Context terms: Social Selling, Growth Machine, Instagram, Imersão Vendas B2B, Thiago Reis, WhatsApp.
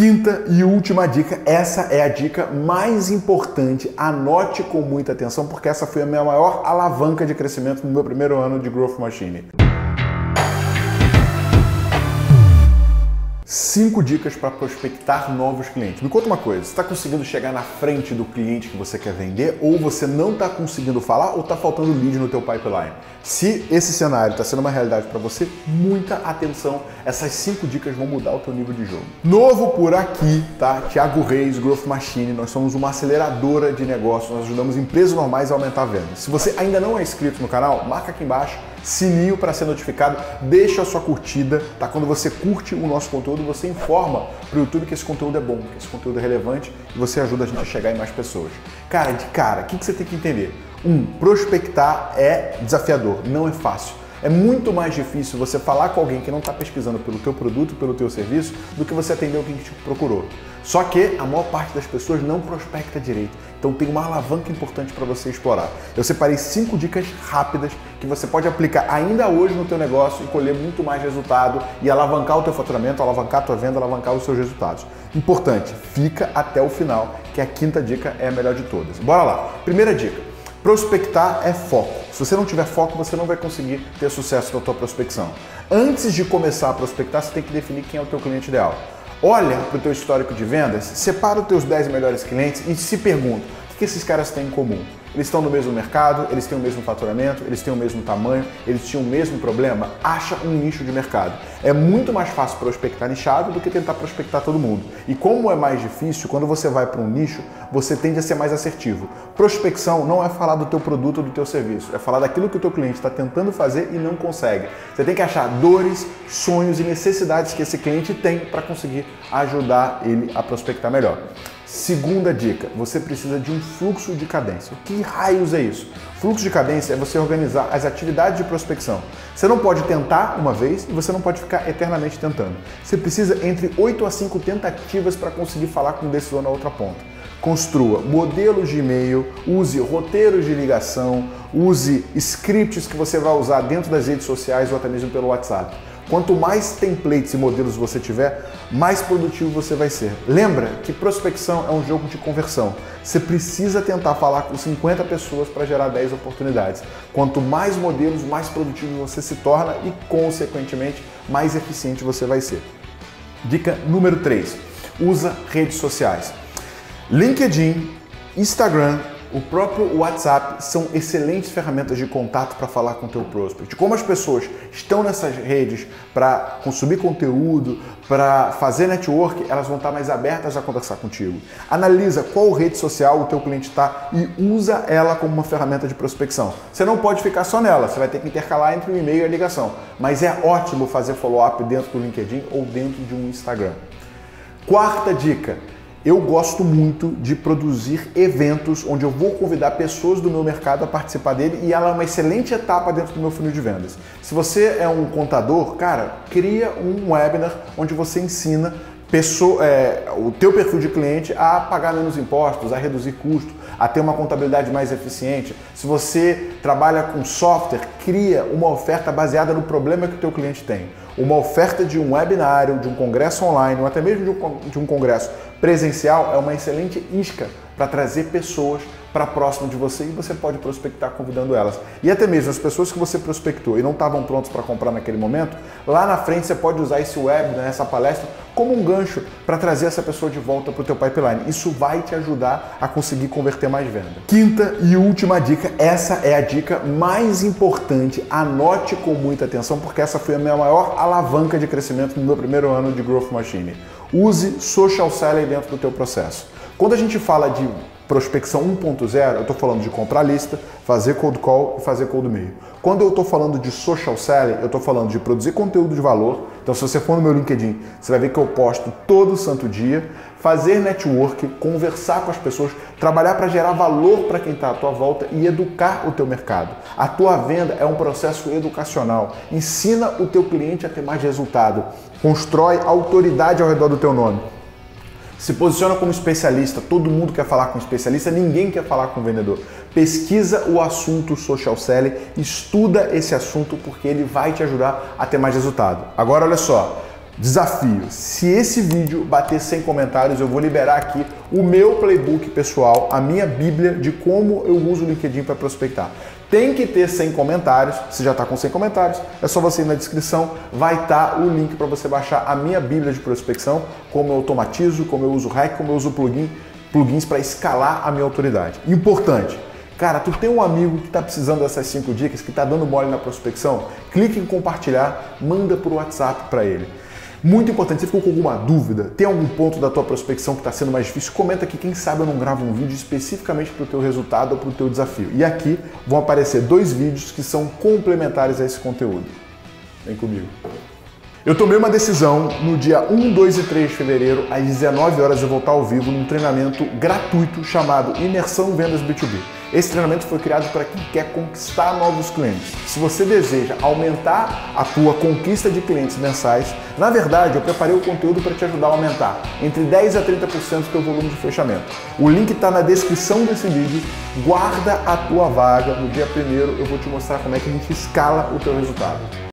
Quinta e última dica, essa é a dica mais importante, anote com muita atenção, porque essa foi a minha maior alavanca de crescimento no meu primeiro ano de Growth Machine. 5 dicas para prospectar novos clientes. Me conta uma coisa, você está conseguindo chegar na frente do cliente que você quer vender ou você não está conseguindo falar ou está faltando lead no teu pipeline? Se esse cenário está sendo uma realidade para você, muita atenção, essas 5 dicas vão mudar o teu nível de jogo. Novo por aqui, tá? Thiago Reis, Growth Machine, nós somos uma aceleradora de negócios, nós ajudamos empresas normais a aumentar a venda. Se você ainda não é inscrito no canal, marca aqui embaixo, sininho para ser notificado, deixa a sua curtida, tá? Quando você curte o nosso conteúdo, você informa para o YouTube que esse conteúdo é bom, que esse conteúdo é relevante e você ajuda a gente a chegar em mais pessoas. Cara, de cara, o que você tem que entender? Prospectar é desafiador, não é fácil. É muito mais difícil você falar com alguém que não está pesquisando pelo teu produto, pelo teu serviço, do que você atender alguém que te procurou. Só que a maior parte das pessoas não prospecta direito. Então tem uma alavanca importante para você explorar. Eu separei 5 dicas rápidas que você pode aplicar ainda hoje no teu negócio e colher muito mais resultado e alavancar o teu faturamento, alavancar a tua venda, alavancar os seus resultados. Importante, fica até o final, que a quinta dica é a melhor de todas. Bora lá! Primeira dica. Prospectar é foco. Se você não tiver foco, você não vai conseguir ter sucesso na tua prospecção. Antes de começar a prospectar, você tem que definir quem é o teu cliente ideal. Olha para o teu histórico de vendas, separa os teus 10 melhores clientes e se pergunta o que esses caras têm em comum. Eles estão no mesmo mercado, eles têm o mesmo faturamento, eles têm o mesmo tamanho, eles tinham o mesmo problema, acha um nicho de mercado. É muito mais fácil prospectar nichado do que tentar prospectar todo mundo. E como é mais difícil, quando você vai para um nicho, você tende a ser mais assertivo. Prospecção não é falar do teu produto ou do teu serviço, é falar daquilo que o teu cliente está tentando fazer e não consegue. Você tem que achar dores, sonhos e necessidades que esse cliente tem para conseguir ajudar ele a prospectar melhor. Segunda dica, você precisa de um fluxo de cadência. Que raios é isso? Fluxo de cadência é você organizar as atividades de prospecção. Você não pode tentar uma vez e você não pode ficar eternamente tentando. Você precisa entre 8 a 5 tentativas para conseguir falar com o decisor na outra ponta. Construa modelos de e-mail, use roteiros de ligação, use scripts que você vai usar dentro das redes sociais ou até mesmo pelo WhatsApp. Quanto mais templates e modelos você tiver, mais produtivo você vai ser. Lembra que prospecção é um jogo de conversão. Você precisa tentar falar com 50 pessoas para gerar 10 oportunidades. Quanto mais modelos, mais produtivo você se torna e, consequentemente, mais eficiente você vai ser. Dica número 3. Usa redes sociais. LinkedIn, Instagram, o próprio WhatsApp são excelentes ferramentas de contato para falar com o teu prospect. Como as pessoas estão nessas redes para consumir conteúdo, para fazer network, elas vão estar mais abertas a conversar contigo. Analisa qual rede social o teu cliente está e usa ela como uma ferramenta de prospecção. Você não pode ficar só nela, você vai ter que intercalar entre o e-mail e a ligação. Mas é ótimo fazer follow-up dentro do LinkedIn ou dentro de um Instagram. Quarta dica. Eu gosto muito de produzir eventos onde eu vou convidar pessoas do meu mercado a participar dele e ela é uma excelente etapa dentro do meu funil de vendas. Se você é um contador, cara, cria um webinar onde você ensina o teu perfil de cliente a pagar menos impostos, a reduzir custos, a ter uma contabilidade mais eficiente. Se você trabalha com software, cria uma oferta baseada no problema que o teu cliente tem. Uma oferta de um webinário, de um congresso online, ou até mesmo de um congresso presencial é uma excelente isca para trazer pessoas para próximo de você e você pode prospectar convidando elas. E até mesmo as pessoas que você prospectou e não estavam prontas para comprar naquele momento, lá na frente você pode usar esse webinar, essa palestra, como um gancho para trazer essa pessoa de volta para o teu pipeline. Isso vai te ajudar a conseguir converter mais venda. Quinta e última dica, essa é a dica mais importante, anote com muita atenção porque essa foi a minha maior alavanca de crescimento no meu primeiro ano de Growth Machine. Use social selling dentro do teu processo. Quando a gente fala de prospecção 1.0, eu estou falando de comprar lista, fazer cold call e fazer cold mail. Quando eu estou falando de social selling, eu estou falando de produzir conteúdo de valor. Então, se você for no meu LinkedIn, você vai ver que eu posto todo santo dia. Fazer network, conversar com as pessoas, trabalhar para gerar valor para quem está à tua volta e educar o teu mercado. A tua venda é um processo educacional. Ensina o teu cliente a ter mais resultado. Constrói autoridade ao redor do teu nome. Se posiciona como especialista, todo mundo quer falar com especialista, ninguém quer falar com vendedor. Pesquisa o assunto social selling, estuda esse assunto porque ele vai te ajudar a ter mais resultado. Agora olha só, Desafio, se esse vídeo bater 100 comentários, eu vou liberar aqui o meu playbook pessoal, a minha bíblia de como eu uso o LinkedIn para prospectar. Tem que ter 100 comentários, se já está com 100 comentários, é só você ir na descrição, vai estar o link para você baixar a minha bíblia de prospecção, como eu automatizo, como eu uso hack, como eu uso plugins para escalar a minha autoridade. Importante, cara, tu tem um amigo que está precisando dessas 5 dicas, que está dando mole na prospecção? Clique em compartilhar, manda por WhatsApp para ele. Muito importante, você ficou com alguma dúvida? Tem algum ponto da tua prospecção que está sendo mais difícil? Comenta aqui, quem sabe eu não gravo um vídeo especificamente para o teu resultado ou para o teu desafio. E aqui vão aparecer 2 vídeos que são complementares a esse conteúdo. Vem comigo. Eu tomei uma decisão no dia 1, 2 e 3 de fevereiro, às 19 horas eu vou estar ao vivo num treinamento gratuito chamado Imersão Vendas B2B. Esse treinamento foi criado para quem quer conquistar novos clientes. Se você deseja aumentar a tua conquista de clientes mensais, na verdade eu preparei o conteúdo para te ajudar a aumentar entre 10 a 30% do teu volume de fechamento. O link está na descrição desse vídeo, guarda a tua vaga, no dia 1º eu vou te mostrar como é que a gente escala o teu resultado.